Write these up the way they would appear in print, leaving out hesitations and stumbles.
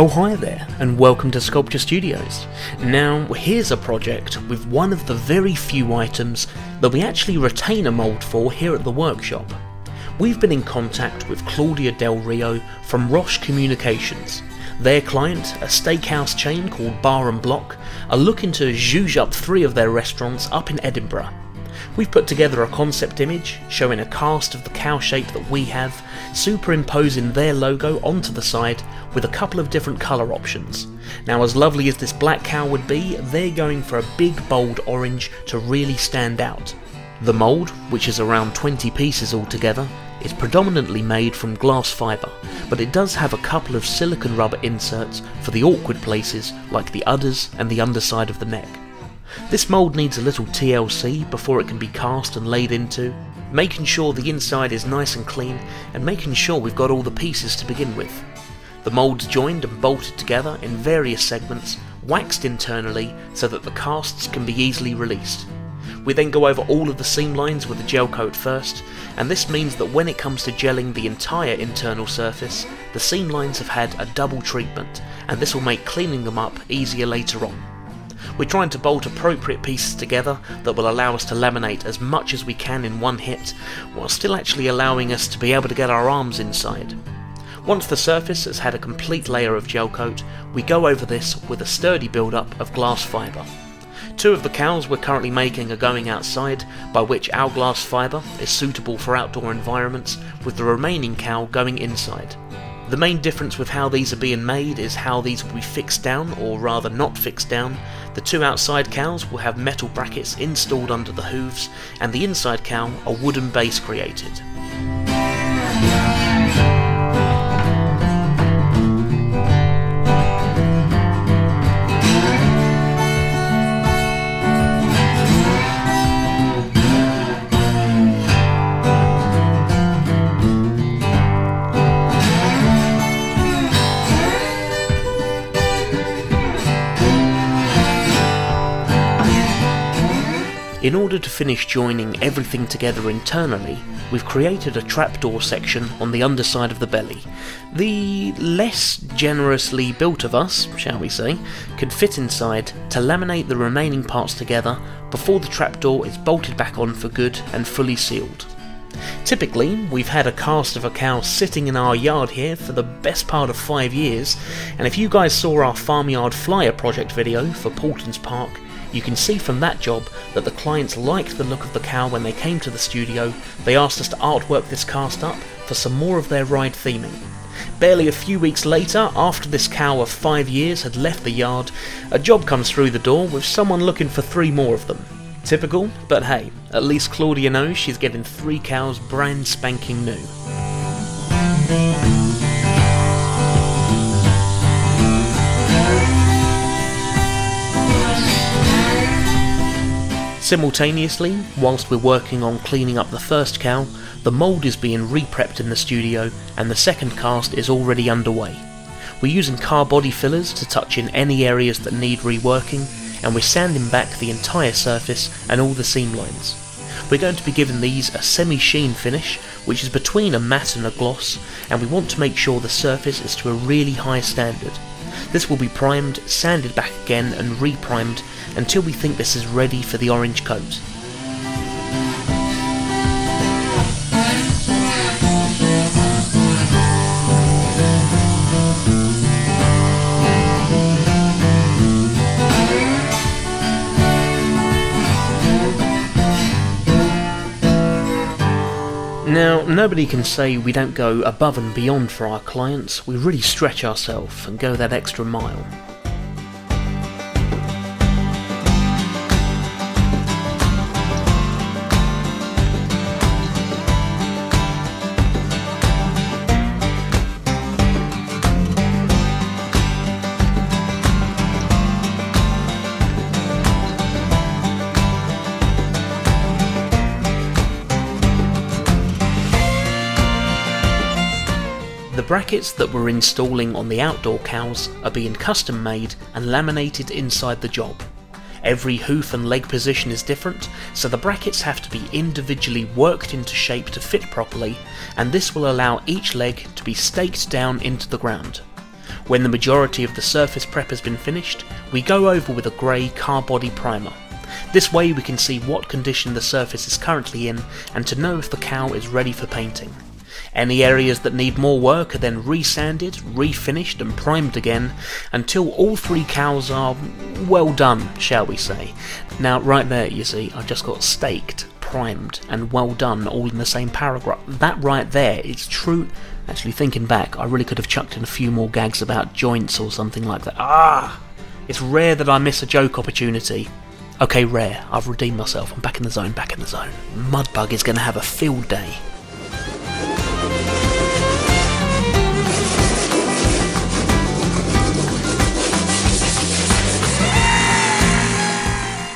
Oh hi there, and welcome to Sculpture Studios. Now here's a project with one of the very few items that we actually retain a mould for here at the workshop. We've been in contact with Claudia Del Rio from Roche Communications. Their client, a steakhouse chain called Bar & Block, are looking to zhuzh up 3 of their restaurants up in Edinburgh. We've put together a concept image showing a cast of the cow shape that we have, superimposing their logo onto the side with a couple of different colour options. Now as lovely as this black cow would be, they're going for a big bold orange to really stand out. The mould, which is around 20 pieces altogether, is predominantly made from glass fibre, but it does have a couple of silicone rubber inserts for the awkward places like the udders and the underside of the neck. This mould needs a little TLC before it can be cast and laid into, making sure the inside is nice and clean and making sure we've got all the pieces to begin with. The moulds joined and bolted together in various segments, waxed internally so that the casts can be easily released. We then go over all of the seam lines with a gel coat first, and this means that when it comes to gelling the entire internal surface, the seam lines have had a double treatment, and this will make cleaning them up easier later on. We're trying to bolt appropriate pieces together that will allow us to laminate as much as we can in one hit, while still actually allowing us to be able to get our arms inside. Once the surface has had a complete layer of gel coat, we go over this with a sturdy build-up of glass fibre. 2 of the cows we're currently making are going outside, by which our glass fibre is suitable for outdoor environments, with the remaining cow going inside. The main difference with how these are being made is how these will be fixed down, or rather not fixed down. The 2 outside cows will have metal brackets installed under the hooves, and the inside cow a wooden base created. In order to finish joining everything together internally, we've created a trapdoor section on the underside of the belly. The less generously built of us, shall we say, could fit inside to laminate the remaining parts together before the trapdoor is bolted back on for good and fully sealed. Typically, we've had a cast of a cow sitting in our yard here for the best part of 5 years, and if you guys saw our Farmyard Flyer project video for Paulton's Park, you can see from that job that the clients liked the look of the cow when they came to the studio. They asked us to artwork this cast up for some more of their ride theming. Barely a few weeks later, after this cow of 5 years had left the yard, a job comes through the door with someone looking for 3 more of them. Typical, but hey, at least Claudia knows she's getting 3 cows brand spanking new. Simultaneously, whilst we're working on cleaning up the first cow, the mould is being re-prepped in the studio and the second cast is already underway. We're using car body fillers to touch in any areas that need reworking, and we're sanding back the entire surface and all the seam lines. We're going to be giving these a semi-sheen finish, which is between a matte and a gloss, and we want to make sure the surface is to a really high standard. This will be primed, sanded back again and re-primed until we think this is ready for the orange coat. Now, nobody can say we don't go above and beyond for our clients. We really stretch ourselves and go that extra mile. The brackets that we're installing on the outdoor cows are being custom made and laminated inside the job. Every hoof and leg position is different, so the brackets have to be individually worked into shape to fit properly, and this will allow each leg to be staked down into the ground. When the majority of the surface prep has been finished, we go over with a grey car body primer. This way we can see what condition the surface is currently in and to know if the cow is ready for painting. Any areas that need more work are then resanded, refinished and primed again until all three cows are well done, shall we say. Now right there you see I've just got staked, primed and well done all in the same paragraph. That right there is true. Actually thinking back I really could have chucked in a few more gags about joints or something like that. Ah! It's rare that I miss a joke opportunity. Okay, rare. I've redeemed myself. I'm back in the zone, back in the zone. Mudbug is going to have a field day.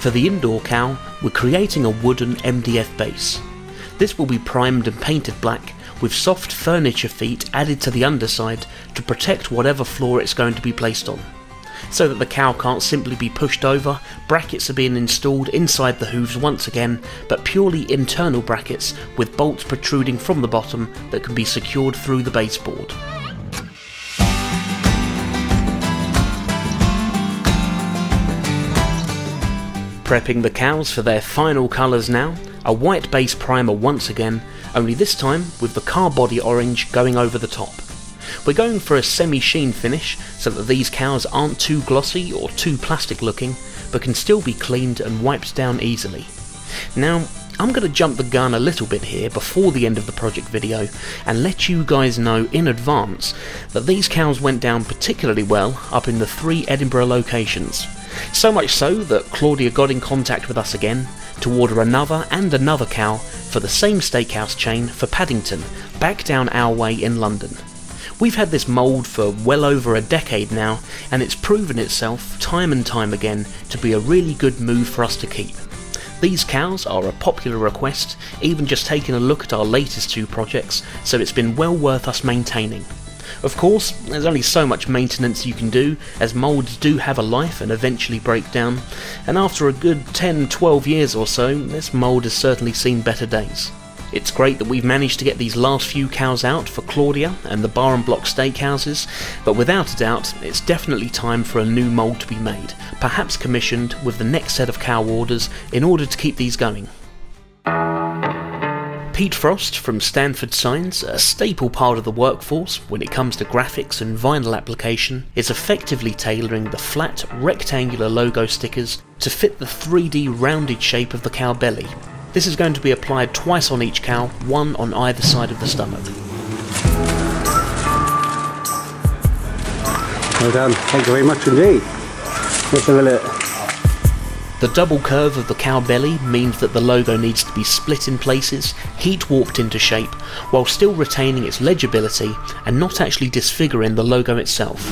For the indoor cow, we're creating a wooden MDF base. This will be primed and painted black with soft furniture feet added to the underside to protect whatever floor it's going to be placed on, so that the cow can't simply be pushed over. Brackets are being installed inside the hooves once again, but purely internal brackets with bolts protruding from the bottom that can be secured through the baseboard. Prepping the cows for their final colours now, a white base primer once again, only this time with the car body orange going over the top. We're going for a semi-sheen finish so that these cows aren't too glossy or too plastic looking, but can still be cleaned and wiped down easily. Now I'm going to jump the gun a little bit here before the end of the project video and let you guys know in advance that these cows went down particularly well up in the 3 Edinburgh locations. So much so that Claudia got in contact with us again to order another and another cow for the same steakhouse chain for Paddington, back down our way in London. We've had this mould for well over a decade now, and it's proven itself time and time again to be a really good move for us to keep. These cows are a popular request, even just taking a look at our latest 2 projects, so it's been well worth us maintaining. Of course, there's only so much maintenance you can do, as moulds do have a life and eventually break down, and after a good 10-12 years or so, this mould has certainly seen better days. It's great that we've managed to get these last few cows out for Claudia and the Bar and Block steakhouses, but without a doubt it's definitely time for a new mould to be made, perhaps commissioned with the next set of cow orders in order to keep these going. Pete Frost from Stanford Signs, a staple part of the workforce when it comes to graphics and vinyl application, is effectively tailoring the flat rectangular logo stickers to fit the 3D rounded shape of the cow belly. This is going to be applied twice on each cow, one on either side of the stomach. Well done, thank you very much indeed. Let's have a look. The double curve of the cow belly means that the logo needs to be split in places, heat warped into shape, while still retaining its legibility and not actually disfiguring the logo itself.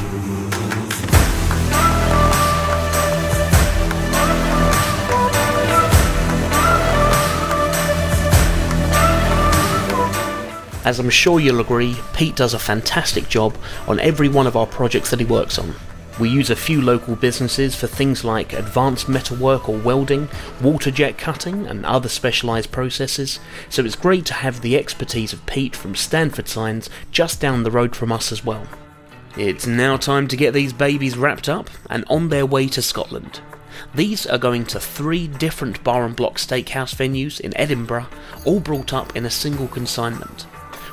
As I'm sure you'll agree, Pete does a fantastic job on every one of our projects that he works on. We use a few local businesses for things like advanced metalwork or welding, water jet cutting and other specialised processes, so it's great to have the expertise of Pete from Stanford Signs just down the road from us as well. It's now time to get these babies wrapped up and on their way to Scotland. These are going to 3 different Bar and Block steakhouse venues in Edinburgh, all brought up in a single consignment.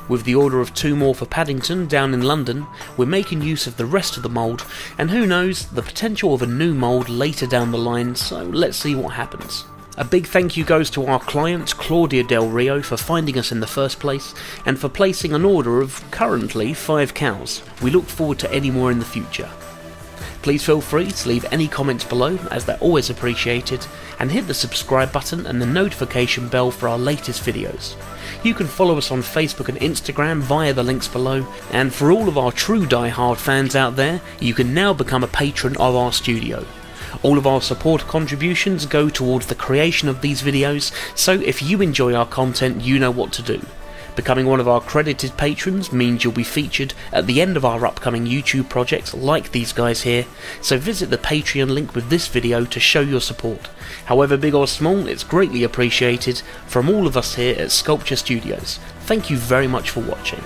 With the order of 2 more for Paddington down in London, we're making use of the rest of the mould, and who knows, the potential of a new mould later down the line, so let's see what happens. A big thank you goes to our client Claudia Del Rio for finding us in the first place, and for placing an order of currently 5 cows. We look forward to any more in the future. Please feel free to leave any comments below, as they're always appreciated, and hit the subscribe button and the notification bell for our latest videos. You can follow us on Facebook and Instagram via the links below, and for all of our true die-hard fans out there, you can now become a patron of our studio. All of our support contributions go towards the creation of these videos, so if you enjoy our content, you know what to do. Becoming one of our credited patrons means you'll be featured at the end of our upcoming YouTube projects like these guys here, so visit the Patreon link with this video to show your support. However big or small, it's greatly appreciated from all of us here at Sculpture Studios. Thank you very much for watching.